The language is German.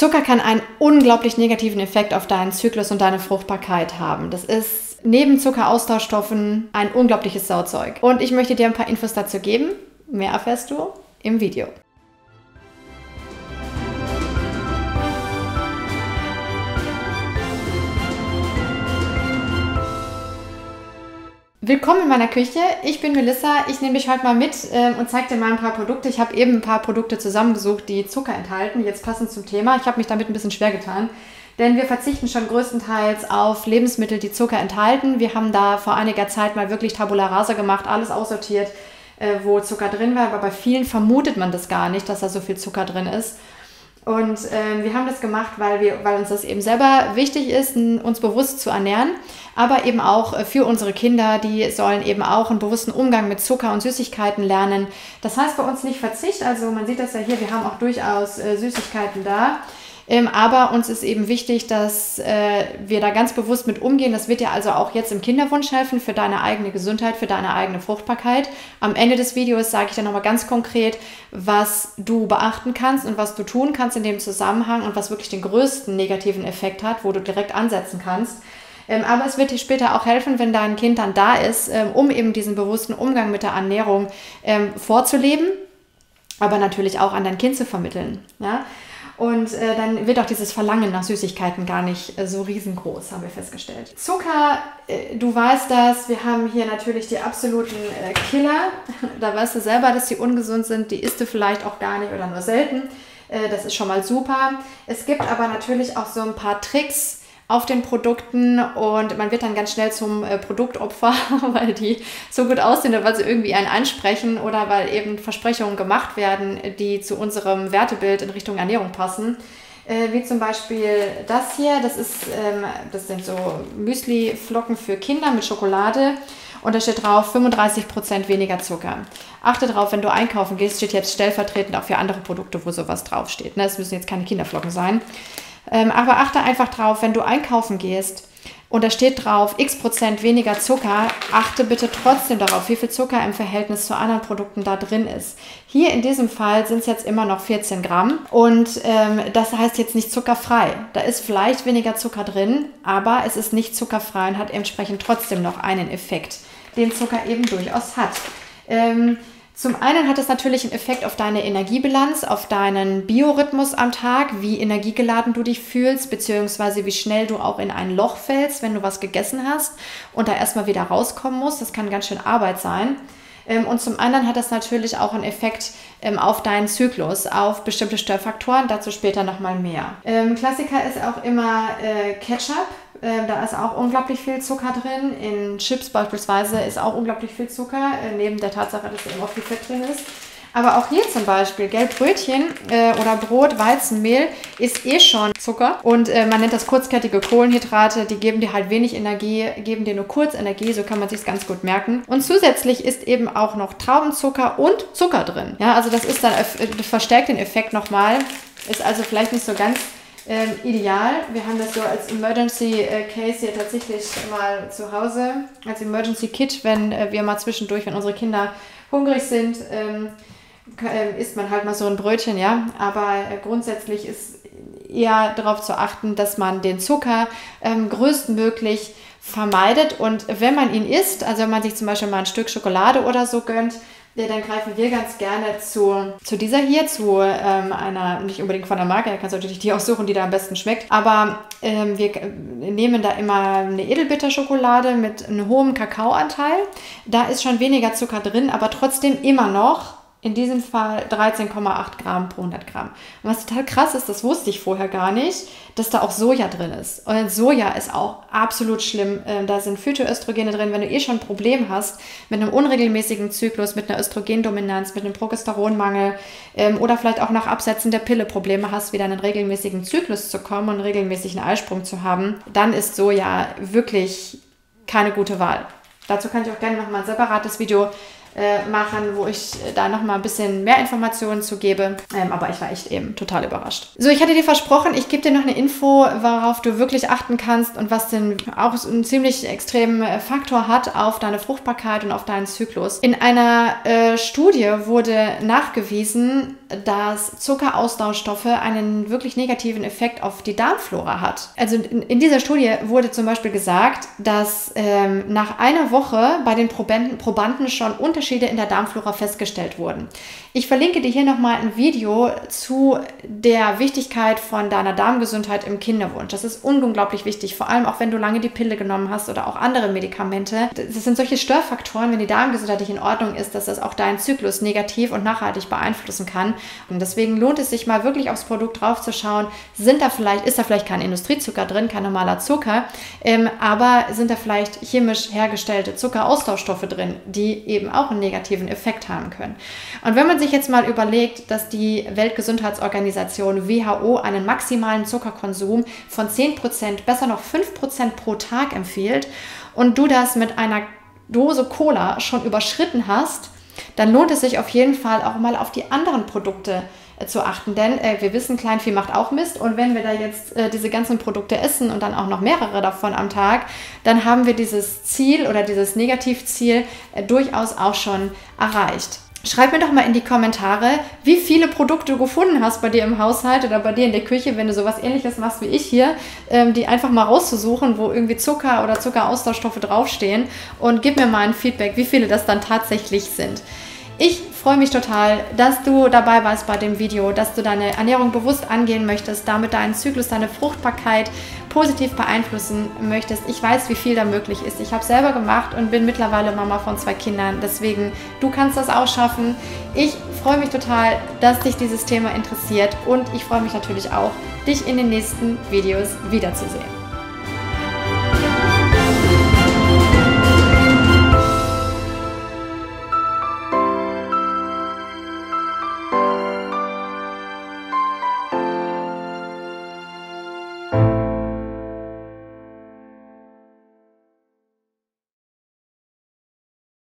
Zucker kann einen unglaublich negativen Effekt auf deinen Zyklus und deine Fruchtbarkeit haben. Das ist neben Zuckeraustauschstoffen ein unglaubliches Sauzeug. Und ich möchte dir ein paar Infos dazu geben. Mehr erfährst du im Video. Willkommen in meiner Küche. Ich bin Melissa. Ich nehme dich heute mal mit und zeige dir mal ein paar Produkte. Ich habe eben ein paar Produkte zusammengesucht, die Zucker enthalten. Jetzt passend zum Thema. Ich habe mich damit ein bisschen schwer getan, denn wir verzichten schon größtenteils auf Lebensmittel, die Zucker enthalten. Wir haben da vor einiger Zeit mal wirklich Tabula Rasa gemacht, alles aussortiert, wo Zucker drin war. Aber bei vielen vermutet man das gar nicht, dass da so viel Zucker drin ist. Und wir haben das gemacht, weil uns das eben selber wichtig ist, uns bewusst zu ernähren, aber eben auch für unsere Kinder, die sollen eben auch einen bewussten Umgang mit Zucker und Süßigkeiten lernen. Das heißt bei uns nicht Verzicht, also man sieht das ja hier, wir haben auch durchaus Süßigkeiten da, aber uns ist eben wichtig, dass wir da ganz bewusst mit umgehen. Das wird dir also auch jetzt im Kinderwunsch helfen, für deine eigene Gesundheit, für deine eigene Fruchtbarkeit. Am Ende des Videos sage ich dir nochmal ganz konkret, was du beachten kannst und was du tun kannst in dem Zusammenhang und was wirklich den größten negativen Effekt hat, wo du direkt ansetzen kannst. Aber es wird dir später auch helfen, wenn dein Kind dann da ist, um eben diesen bewussten Umgang mit der Ernährung vorzuleben, aber natürlich auch an dein Kind zu vermitteln, ja? Und dann wird auch dieses Verlangen nach Süßigkeiten gar nicht so riesengroß, haben wir festgestellt. Zucker, du weißt das, wir haben hier natürlich die absoluten Killer. Da weißt du selber, dass die ungesund sind, die isst du vielleicht auch gar nicht oder nur selten. Das ist schon mal super. Es gibt aber natürlich auch so ein paar Tricks auf den Produkten und man wird dann ganz schnell zum Produktopfer, weil die so gut aussehen oder weil sie irgendwie einen ansprechen oder weil eben Versprechungen gemacht werden, die zu unserem Wertebild in Richtung Ernährung passen. Wie zum Beispiel das hier, das sind so Müsli-Flocken für Kinder mit Schokolade und da steht drauf 35% weniger Zucker. Achte darauf, wenn du einkaufen gehst, steht jetzt stellvertretend auch für andere Produkte, wo sowas draufsteht. Es müssen jetzt keine Kinderflocken sein. Aber achte einfach drauf, wenn du einkaufen gehst und da steht drauf x% weniger Zucker, achte bitte trotzdem darauf, wie viel Zucker im Verhältnis zu anderen Produkten da drin ist. Hier in diesem Fall sind es jetzt immer noch 14 Gramm und das heißt jetzt nicht zuckerfrei. Da ist vielleicht weniger Zucker drin, aber es ist nicht zuckerfrei und hat entsprechend trotzdem noch einen Effekt, den Zucker eben durchaus hat. Zum einen hat es natürlich einen Effekt auf deine Energiebilanz, auf deinen Biorhythmus am Tag, wie energiegeladen du dich fühlst, beziehungsweise wie schnell du auch in ein Loch fällst, wenn du was gegessen hast und da erstmal wieder rauskommen musst. Das kann ganz schön Arbeit sein. Und zum anderen hat das natürlich auch einen Effekt auf deinen Zyklus, auf bestimmte Störfaktoren, dazu später nochmal mehr. Klassiker ist auch immer Ketchup. Da ist auch unglaublich viel Zucker drin. In Chips beispielsweise ist auch unglaublich viel Zucker, neben der Tatsache, dass eben auch viel Fett drin ist. Aber auch hier zum Beispiel, Brötchen oder Brot, Weizenmehl ist schon Zucker. Und man nennt das kurzkettige Kohlenhydrate, die geben dir halt wenig Energie, geben dir nur kurz Energie, so kann man sich ganz gut merken. Und zusätzlich ist eben auch noch Traubenzucker und Zucker drin. Ja, also das ist dann, verstärkt den Effekt nochmal, ist also vielleicht nicht so ganz ideal. Wir haben das so als Emergency Case hier tatsächlich mal zu Hause, als Emergency Kit, wenn wir mal zwischendurch, wenn unsere Kinder hungrig sind, isst man halt mal so ein Brötchen, ja. Aber grundsätzlich ist eher darauf zu achten, dass man den Zucker größtmöglich vermeidet und wenn man ihn isst, also wenn man sich zum Beispiel mal ein Stück Schokolade oder so gönnt, ja, dann greifen wir ganz gerne zu dieser hier, zu einer, nicht unbedingt von der Marke, da kannst du natürlich die aussuchen, die da am besten schmeckt, aber wir nehmen da immer eine Edelbitterschokolade mit einem hohen Kakaoanteil. Da ist schon weniger Zucker drin, aber trotzdem immer noch, in diesem Fall 13,8 Gramm pro 100 Gramm. Und was total krass ist, das wusste ich vorher gar nicht, dass da auch Soja drin ist. Und Soja ist auch absolut schlimm. Da sind Phytoöstrogene drin. Wenn du schon ein Problem hast mit einem unregelmäßigen Zyklus, mit einer Östrogendominanz, mit einem Progesteronmangel oder vielleicht auch nach Absetzen der Pille Probleme hast, wieder in einen regelmäßigen Zyklus zu kommen und einen regelmäßigen Eisprung zu haben, dann ist Soja wirklich keine gute Wahl. Dazu kann ich auch gerne nochmal ein separates Video machen, wo ich da nochmal ein bisschen mehr Informationen zu gebe. Aber ich war echt eben total überrascht. So, ich hatte dir versprochen, ich gebe dir noch eine Info, worauf du wirklich achten kannst und was denn auch einen ziemlich extremen Faktor hat auf deine Fruchtbarkeit und auf deinen Zyklus. In einer Studie wurde nachgewiesen, dass Zuckeraustauschstoffe einen wirklich negativen Effekt auf die Darmflora hat. Also in dieser Studie wurde zum Beispiel gesagt, dass nach einer Woche bei den Probanden schon Unterschiede in der Darmflora festgestellt wurden. Ich verlinke dir hier nochmal ein Video zu der Wichtigkeit von deiner Darmgesundheit im Kinderwunsch. Das ist unglaublich wichtig, vor allem auch wenn du lange die Pille genommen hast oder auch andere Medikamente. Das sind solche Störfaktoren, wenn die Darmgesundheit nicht in Ordnung ist, dass das auch deinen Zyklus negativ und nachhaltig beeinflussen kann. Und deswegen lohnt es sich mal wirklich aufs Produkt drauf zu schauen, ist da vielleicht kein Industriezucker drin, kein normaler Zucker, aber sind da vielleicht chemisch hergestellte Zuckeraustauschstoffe drin, die eben auch einen negativen Effekt haben können. Und wenn man sich jetzt mal überlegt, dass die Weltgesundheitsorganisation WHO einen maximalen Zuckerkonsum von 10%, besser noch 5% pro Tag empfiehlt und du das mit einer Dose Cola schon überschritten hast, dann lohnt es sich auf jeden Fall auch mal auf die anderen Produkte zu achten, denn wir wissen, Kleinvieh macht auch Mist, und wenn wir da jetzt diese ganzen Produkte essen und dann auch noch mehrere davon am Tag, dann haben wir dieses Ziel oder dieses Negativziel durchaus auch schon erreicht. Schreib mir doch mal in die Kommentare, wie viele Produkte du gefunden hast bei dir im Haushalt oder bei dir in der Küche, wenn du sowas Ähnliches machst wie ich hier, die einfach mal rauszusuchen, wo irgendwie Zucker oder Zuckeraustauschstoffe draufstehen, und gib mir mal ein Feedback, wie viele das dann tatsächlich sind. Ich freue mich total, dass du dabei warst bei dem Video, dass du deine Ernährung bewusst angehen möchtest, damit deinen Zyklus, deine Fruchtbarkeit positiv beeinflussen möchtest. Ich weiß, wie viel da möglich ist. Ich habe es selber gemacht und bin mittlerweile Mama von 2 Kindern. Deswegen, du kannst das auch schaffen. Ich freue mich total, dass dich dieses Thema interessiert, und ich freue mich natürlich auch, dich in den nächsten Videos wiederzusehen.